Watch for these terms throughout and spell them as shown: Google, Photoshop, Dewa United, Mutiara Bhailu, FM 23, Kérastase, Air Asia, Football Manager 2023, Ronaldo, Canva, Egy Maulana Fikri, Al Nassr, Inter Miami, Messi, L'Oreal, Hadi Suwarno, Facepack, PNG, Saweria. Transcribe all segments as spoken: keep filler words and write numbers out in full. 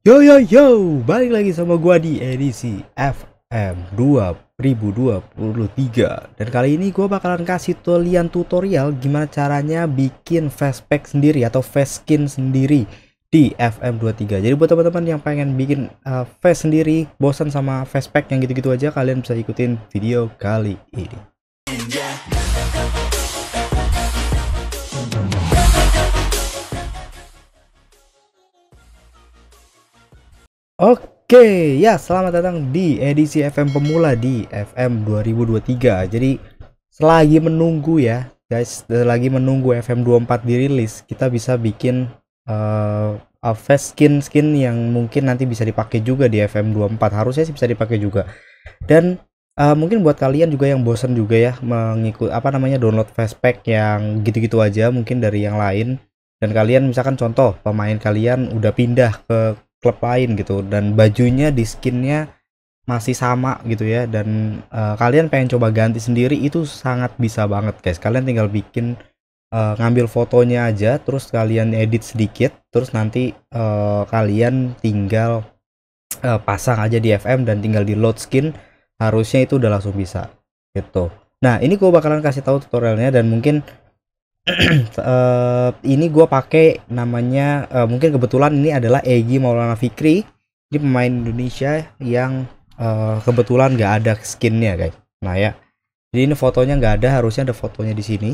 Yo yo yo, balik lagi sama gua di edisi F M dua ribu dua puluh tiga. Dan kali ini gua bakalan kasih kalian tutorial gimana caranya bikin facepack sendiri atau face skin sendiri di F M dua puluh tiga. Jadi buat teman-teman yang pengen bikin uh, face sendiri, bosan sama facepack yang gitu-gitu aja, kalian bisa ikutin video kali ini. Oke, ya selamat datang di edisi F M Pemula di F M dua ribu dua puluh tiga. Jadi selagi menunggu ya guys, selagi menunggu F M dua puluh empat dirilis, kita bisa bikin uh, face skin-skin yang mungkin nanti bisa dipakai juga di F M dua puluh empat. Harusnya sih bisa dipakai juga. Dan uh, mungkin buat kalian juga yang bosen juga ya mengikut apa namanya download facepack yang gitu-gitu aja mungkin dari yang lain. Dan kalian misalkan contoh pemain kalian udah pindah ke klub lain gitu dan bajunya di skinnya masih sama gitu ya, dan uh, kalian pengen coba ganti sendiri, itu sangat bisa banget guys. Kalian tinggal bikin uh, ngambil fotonya aja, terus kalian edit sedikit, terus nanti uh, kalian tinggal uh, pasang aja di F M dan tinggal di load skin, harusnya itu udah langsung bisa gitu. Nah ini gue bakalan kasih tahu tutorialnya, dan mungkin uh, ini gue pakai namanya uh, mungkin kebetulan ini adalah Egy Maulana Fikri, ini pemain Indonesia yang uh, kebetulan nggak ada skinnya guys. Nah ya, jadi ini fotonya nggak ada, harusnya ada fotonya di sini.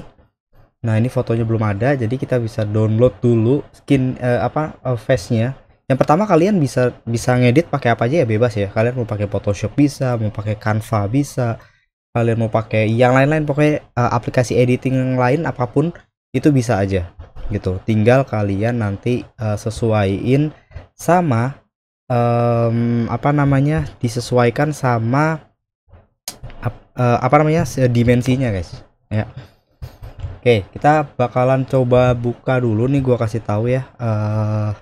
Nah ini fotonya belum ada, jadi kita bisa download dulu skin uh, apa uh, face-nya. Yang pertama kalian bisa bisa ngedit pakai apa aja ya, bebas ya. Kalian mau pakai Photoshop bisa, mau pakai Canva bisa. Kalian mau pakai yang lain-lain, pokoknya uh, aplikasi editing yang lain apapun itu bisa aja gitu. Tinggal kalian nanti uh, sesuaiin sama um, apa namanya disesuaikan sama uh, apa namanya dimensinya guys ya. Oke, kita bakalan coba buka dulu nih, gua kasih tahu ya uh,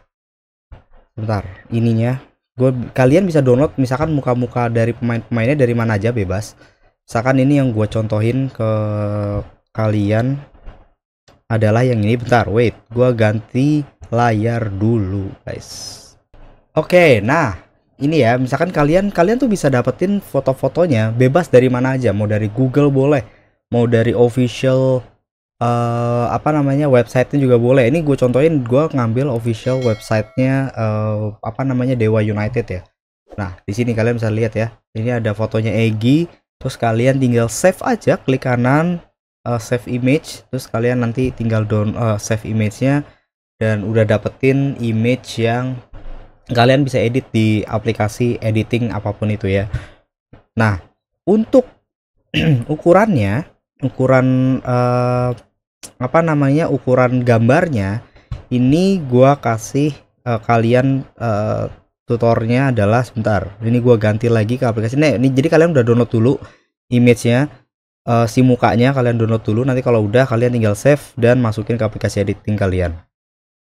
bentar ininya. Gua kalian bisa download misalkan muka-muka dari pemain-pemainnya dari mana aja bebas. Misalkan ini yang gue contohin ke kalian adalah yang ini. Bentar, wait, gue ganti layar dulu guys. Oke, nah ini ya, misalkan kalian kalian tuh bisa dapetin foto-fotonya bebas dari mana aja, mau dari Google boleh, mau dari official uh, apa namanya websitenya juga boleh. Ini gue contohin, gue ngambil official websitenya uh, apa namanya Dewa United ya. Nah di sini kalian bisa lihat ya, ini ada fotonya Egy. Terus kalian tinggal save aja, klik kanan uh, save image, terus kalian nanti tinggal down uh, save image-nya, dan udah dapetin image yang kalian bisa edit di aplikasi editing apapun itu ya. Nah untuk ukurannya, ukuran uh, apa namanya ukuran gambarnya ini gua kasih uh, kalian uh, tutornya adalah sebentar. Ini gua ganti lagi ke aplikasi. Nah, ini jadi kalian udah download dulu image-nya, uh, si mukanya kalian download dulu. Nanti kalau udah kalian tinggal save dan masukin ke aplikasi editing kalian.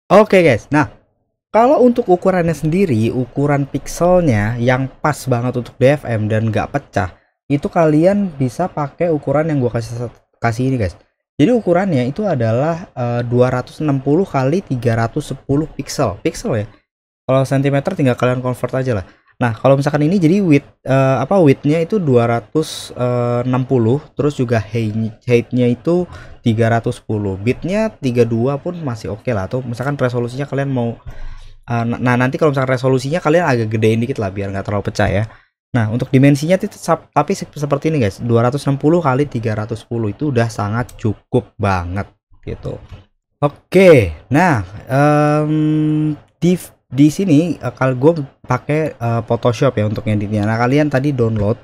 Oke okay, guys. Nah, kalau untuk ukurannya sendiri, ukuran pixelnya yang pas banget untuk D F M dan nggak pecah, itu kalian bisa pakai ukuran yang gua kasih kasih ini guys. Jadi ukurannya itu adalah uh, dua ratus enam puluh kali tiga ratus sepuluh pixel. Pixel ya. Kalau sentimeter tinggal kalian convert aja lah. Nah kalau misalkan ini jadi width uh, apa widthnya itu dua ratus enam puluh, terus juga height-nya itu tiga ratus sepuluh, bitnya tiga puluh dua pun masih oke okay lah. Atau misalkan resolusinya kalian mau uh, nah nanti kalau misalkan resolusinya kalian agak gedein dikit lah biar nggak terlalu pecah ya. Nah untuk dimensinya tapi seperti ini guys, dua ratus enam puluh kali tiga ratus sepuluh itu udah sangat cukup banget gitu. Oke okay, nah um, di Di sini kalau gue pakai uh, Photoshop ya untuk editnya. Nah kalian tadi download,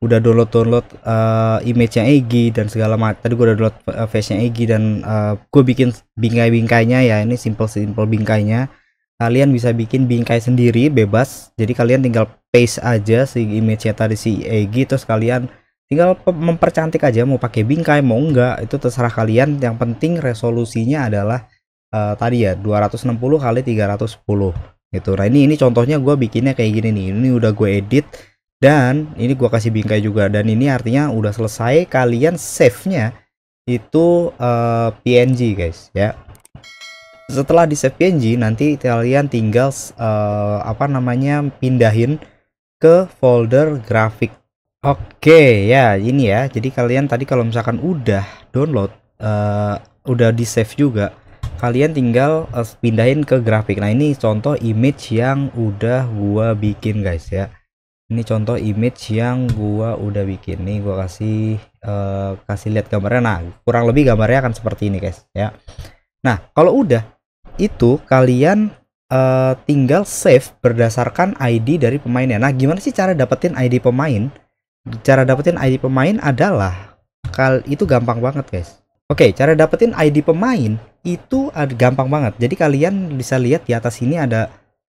udah download download uh, image-nya Egy dan segala macam. Tadi gue udah download uh, face-nya Egy dan uh, gue bikin bingkai-bingkainya ya. Ini simple-simple bingkainya. Kalian bisa bikin bingkai sendiri bebas. Jadi kalian tinggal paste aja si image-nya tadi si Egy, terus kalian tinggal mempercantik aja. Mau pakai bingkai mau enggak itu terserah kalian. Yang penting resolusinya adalah Uh, tadi ya dua ratus enam puluh kali tiga ratus sepuluh gitu. Nah ini ini contohnya gue bikinnya kayak gini nih. Ini udah gue edit dan ini gue kasih bingkai juga, dan ini artinya udah selesai. Kalian save nya itu uh, P N G guys ya. Setelah di save P N G, nanti kalian tinggal uh, apa namanya pindahin ke folder grafik. Oke, ya ini ya. Jadi kalian tadi kalau misalkan udah download, uh, udah di save juga, kalian tinggal uh, pindahin ke grafik. Nah ini contoh image yang udah gua bikin guys ya. Ini contoh image yang gua udah bikin nih, gua kasih uh, kasih lihat gambarnya. Nah kurang lebih gambarnya akan seperti ini guys ya. Nah kalau udah itu kalian uh, tinggal save berdasarkan I D dari pemainnya. Nah gimana sih cara dapetin I D pemain? Cara dapetin I D pemain adalah kal itu gampang banget guys. Oke, cara dapetin I D pemain itu ada gampang banget. Jadi kalian bisa lihat di atas ini ada.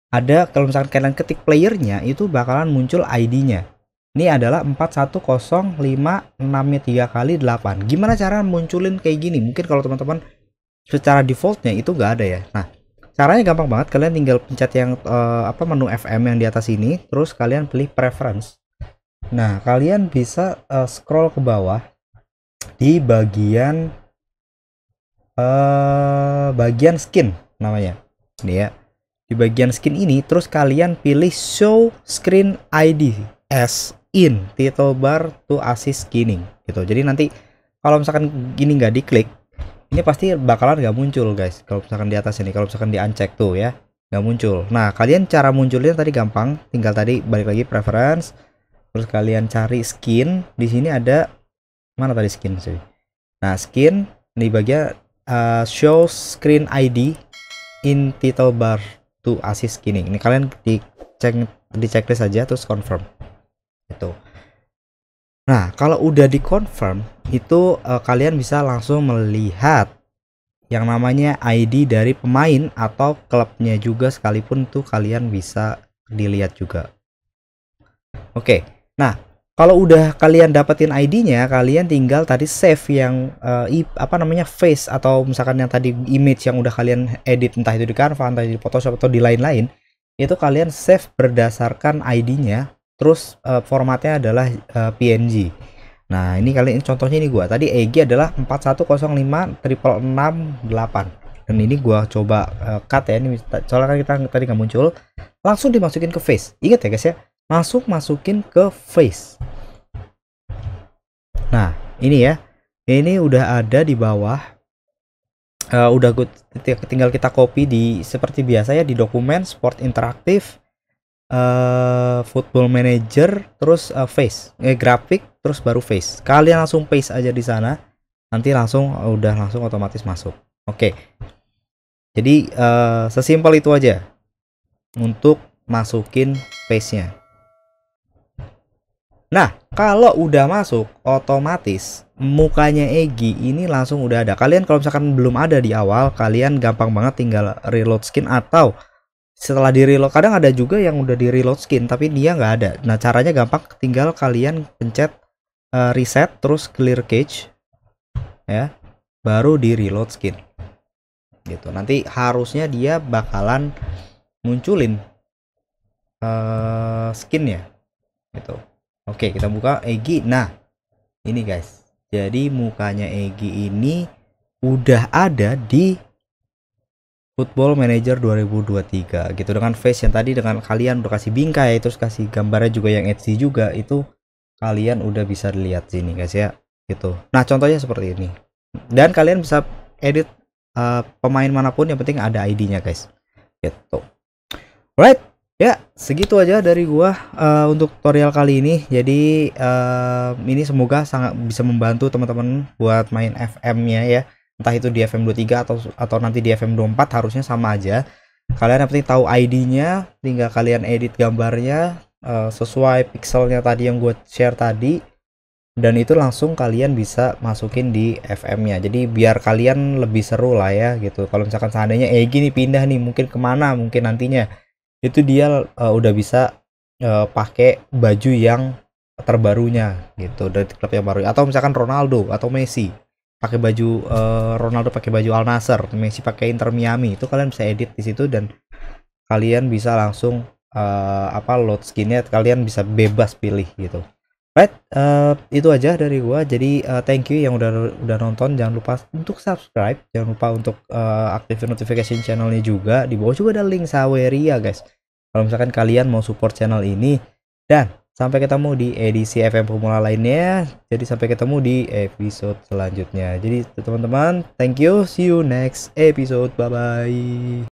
Ada kalau misalkan kalian ketik playernya itu bakalan muncul I D-nya. Ini adalah empat satu nol lima enam tiga kali delapan. Gimana cara munculin kayak gini? Mungkin kalau teman-teman secara defaultnya itu nggak ada ya. Nah, caranya gampang banget. Kalian tinggal pencet yang eh, apa menu F M yang di atas ini, terus kalian pilih preference. Nah, kalian bisa eh, scroll ke bawah di bagian eh, bagian skin namanya. Ini ya. Di bagian skin ini, terus kalian pilih show screen I D as in title bar to assist skinning gitu. Jadi nanti kalau misalkan gini nggak diklik, ini pasti bakalan nggak muncul guys. Kalau misalkan di atas ini, kalau misalkan di uncheck tuh ya nggak muncul. Nah kalian cara munculnya tadi gampang, tinggal tadi balik lagi preference, terus kalian cari skin. Di sini ada mana tadi skin sih? Nah skin di bagian uh, show screen I D in title bar to assist skinning. Ini kalian dicek di checklist aja terus confirm itu. Nah kalau udah di confirm itu eh, kalian bisa langsung melihat yang namanya I D dari pemain atau klubnya juga sekalipun tuh kalian bisa dilihat juga. Oke, nah kalau udah kalian dapetin I D-nya, kalian tinggal tadi save yang eh, apa namanya face atau misalkan yang tadi image yang udah kalian edit, entah itu di Canva, entah itu di Photoshop atau di lain-lain, itu kalian save berdasarkan I D-nya, terus eh, formatnya adalah eh, P N G. Nah ini kalian contohnya ini gua tadi E G adalah empat satu nol lima enam enam enam delapan, dan ini gua coba eh, cut ya, ini soalnya kan kita tadi nggak muncul, langsung dimasukin ke face. Ingat ya guys ya, langsung masukin ke face. Nah ini ya, ini udah ada di bawah, uh, udah good, tinggal kita copy di seperti biasa ya, di dokumen sport interaktif, uh, football manager, terus uh, face, eh, grafik, terus baru face. Kalian langsung paste aja di sana, nanti langsung uh, udah langsung otomatis masuk. Oke, jadi uh, sesimpel itu aja untuk masukin face-nya. Nah kalau udah masuk, otomatis mukanya Egy ini langsung udah ada. Kalian kalau misalkan belum ada di awal, kalian gampang banget tinggal reload skin, atau setelah di reload, kadang ada juga yang udah di reload skin tapi dia nggak ada. Nah caranya gampang, tinggal kalian pencet uh, reset terus clear cache ya, baru di reload skin gitu. Nanti harusnya dia bakalan munculin uh, skin ya gitu. Oke, kita buka Egy. Nah, ini guys. Jadi mukanya Egy ini udah ada di Football Manager dua ribu dua puluh tiga gitu, dengan face yang tadi, dengan kalian udah kasih bingkai, terus kasih gambarnya juga yang Etsy juga, itu kalian udah bisa lihat sini guys ya. Gitu. Nah, contohnya seperti ini. Dan kalian bisa edit uh, pemain manapun, yang penting ada I D-nya guys. Gitu. Alright. Ya, segitu aja dari gua uh, untuk tutorial kali ini. Jadi uh, ini semoga sangat bisa membantu teman-teman buat main F M-nya ya. Entah itu di F M dua puluh tiga atau atau nanti di F M dua puluh empat, harusnya sama aja. Kalian yang penting tahu I D-nya, tinggal kalian edit gambarnya uh, sesuai pixelnya tadi yang gua share tadi. Dan itu langsung kalian bisa masukin di F M-nya. Jadi biar kalian lebih seru lah ya gitu. Kalau misalkan seandainya Egy nih pindah nih mungkin kemana mungkin nantinya, itu dia uh, udah bisa uh, pakai baju yang terbarunya gitu dari klub yang baru, atau misalkan Ronaldo atau Messi pakai baju uh, Ronaldo pakai baju Al Nassr, Messi pakai Inter Miami, itu kalian bisa edit di situ dan kalian bisa langsung uh, apa load skinnya, kalian bisa bebas pilih gitu. Right, uh, itu aja dari gua. Jadi uh, thank you yang udah udah nonton. Jangan lupa untuk subscribe, jangan lupa untuk uh, aktifin notification channelnya juga. Di bawah juga ada link Saweria, guys. Kalau misalkan kalian mau support channel ini. Dan sampai ketemu di edisi F M Pemula lainnya. Jadi sampai ketemu di episode selanjutnya. Jadi teman-teman, thank you. See you next episode. Bye bye.